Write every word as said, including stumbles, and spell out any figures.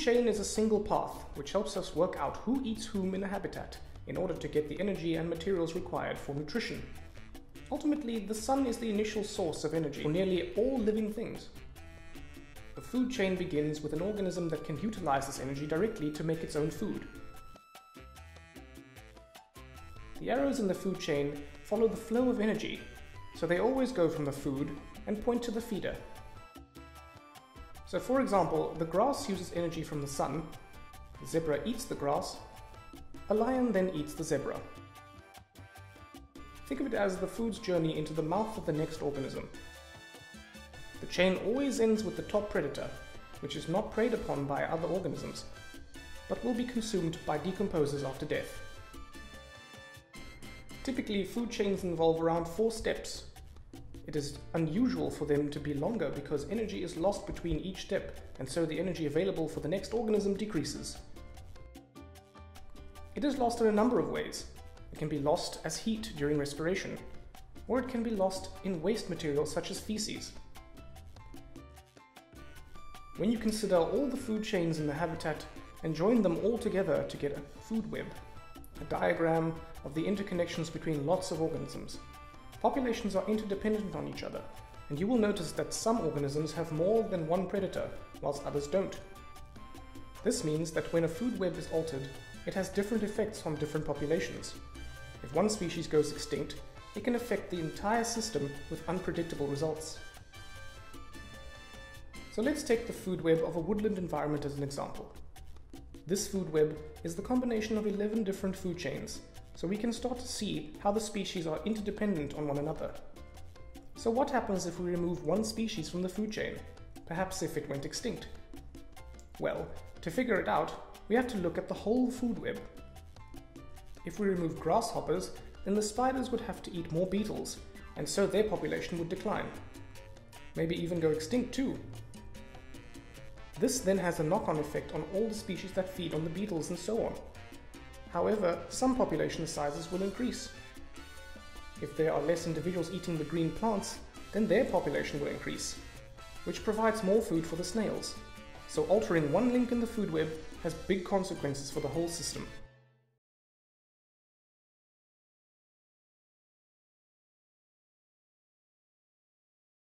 chain is a single path, which helps us work out who eats whom in a habitat, in order to get the energy and materials required for nutrition. Ultimately, the sun is the initial source of energy for nearly all living things. The food chain begins with an organism that can utilize this energy directly to make its own food. The arrows in the food chain follow the flow of energy, so they always go from the food and point to the feeder. So for example, the grass uses energy from the sun, the zebra eats the grass, a lion then eats the zebra. Think of it as the food's journey into the mouth of the next organism. The chain always ends with the top predator, which is not preyed upon by other organisms, but will be consumed by decomposers after death. Typically, food chains involve around four steps. It is unusual for them to be longer because energy is lost between each step, and so the energy available for the next organism decreases. It is lost in a number of ways. It can be lost as heat during respiration, or it can be lost in waste material such as feces. When you consider all the food chains in the habitat and join them all together to get a food web, a diagram of the interconnections between lots of organisms, populations are interdependent on each other, and you will notice that some organisms have more than one predator, whilst others don't. This means that when a food web is altered, it has different effects on different populations. If one species goes extinct, it can affect the entire system with unpredictable results. So let's take the food web of a woodland environment as an example. This food web is the combination of eleven different food chains, so we can start to see how the species are interdependent on one another. So what happens if we remove one species from the food chain, perhaps if it went extinct? Well, to figure it out, we have to look at the whole food web. If we remove grasshoppers, then the spiders would have to eat more beetles, and so their population would decline. Maybe even go extinct too. This then has a knock-on effect on all the species that feed on the beetles and so on. However, some population sizes will increase. If there are less individuals eating the green plants, then their population will increase, which provides more food for the snails. So altering one link in the food web has big consequences for the whole system.